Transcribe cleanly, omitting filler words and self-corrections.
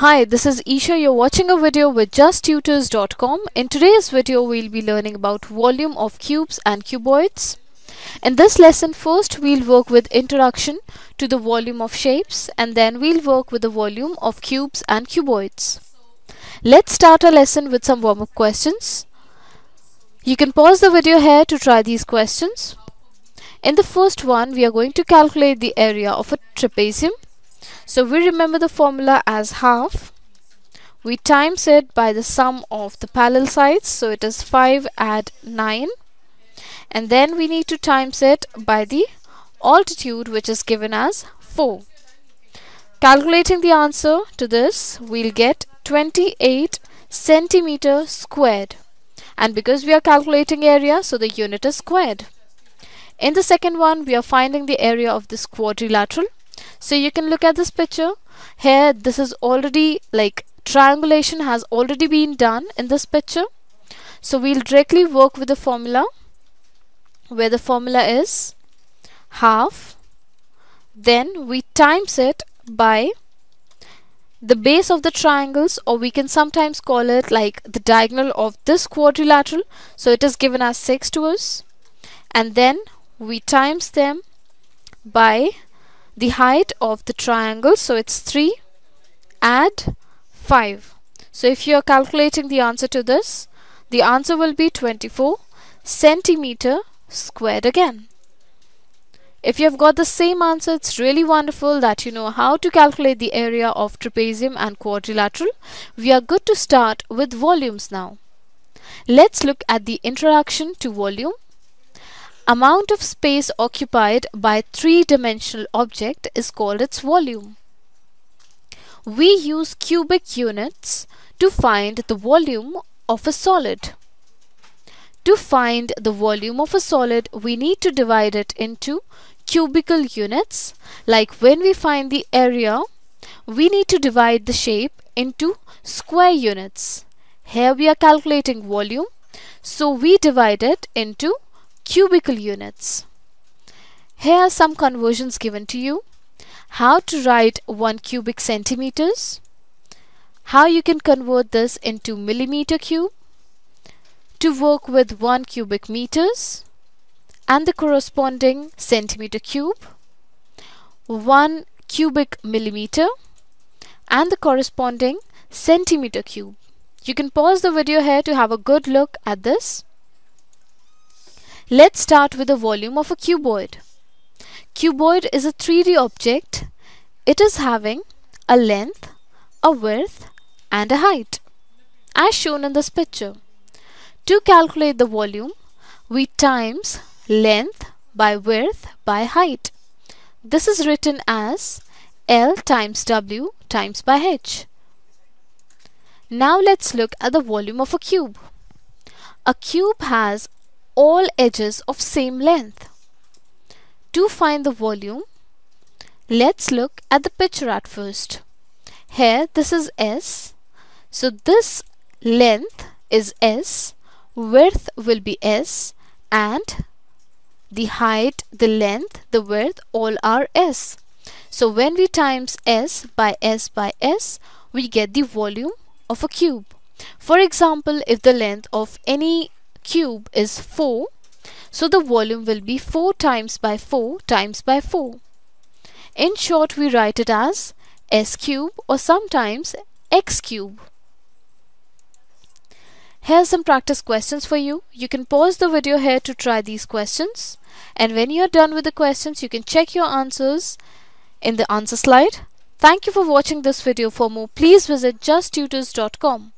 Hi, this is Isha. You're watching a video with JustTutors.com. In today's video, we'll be learning about volume of cubes and cuboids. In this lesson, first we'll work with introduction to the volume of shapes, and then we'll work with the volume of cubes and cuboids. Let's start our lesson with some warm-up questions. You can pause the video here to try these questions. In the first one, we are going to calculate the area of a trapezium. So we remember the formula as half. We times it by the sum of the parallel sides, so it is 5 add 9. And then we need to times it by the altitude, which is given as 4. Calculating the answer to this, we'll get 28 centimeter squared. And because we are calculating area, so the unit is squared. In the second one, we are finding the area of this quadrilateral. So you can look at this picture here. This is already like triangulation has already been done in this picture. So we'll directly work with the formula, where the formula is half. Then we times it by the base of the triangles, or we can sometimes call it like the diagonal of this quadrilateral. So it is given as 6 to us. And then we times them by the height of the triangle, so it's 3 add 5. So if you are calculating the answer to this, the answer will be 24 centimeter squared again. If you have got the same answer, it's really wonderful that you know how to calculate the area of trapezium and quadrilateral. We are good to start with volumes now. Let's look at the introduction to volume. Amount of space occupied by three-dimensional object is called its volume. We use cubic units to find the volume of a solid. To find the volume of a solid, we need to divide it into cubical units. Like when we find the area, we need to divide the shape into square units. Here we are calculating volume, so we divide it into cubical units. Here are some conversions given to you. How to write 1 cubic centimeters. How you can convert this into millimeter cube. To work with 1 cubic meters and the corresponding centimeter cube. 1 cubic millimeter and the corresponding centimeter cube. You can pause the video here to have a good look at this. Let's start with the volume of a cuboid. Cuboid is a 3D object. It is having a length, a width and a height, as shown in this picture. To calculate the volume, we times length by width by height. This is written as L times W times by H. Now let's look at the volume of a cube. A cube has all edges of same length. To find the volume, let's look at the picture at first. Here this is S, so this length is S, width will be S, and the height, the length, the width, all are S. So when we times S by S by S, we get the volume of a cube. For example, if the length of any cube is 4, so the volume will be 4 times by 4 times by 4. In short, we write it as S cube or sometimes X cube. Here are some practice questions for you. You can pause the video here to try these questions, and when you are done with the questions, you can check your answers in the answer slide. Thank you for watching this video. For more, please visit JustTutors.com.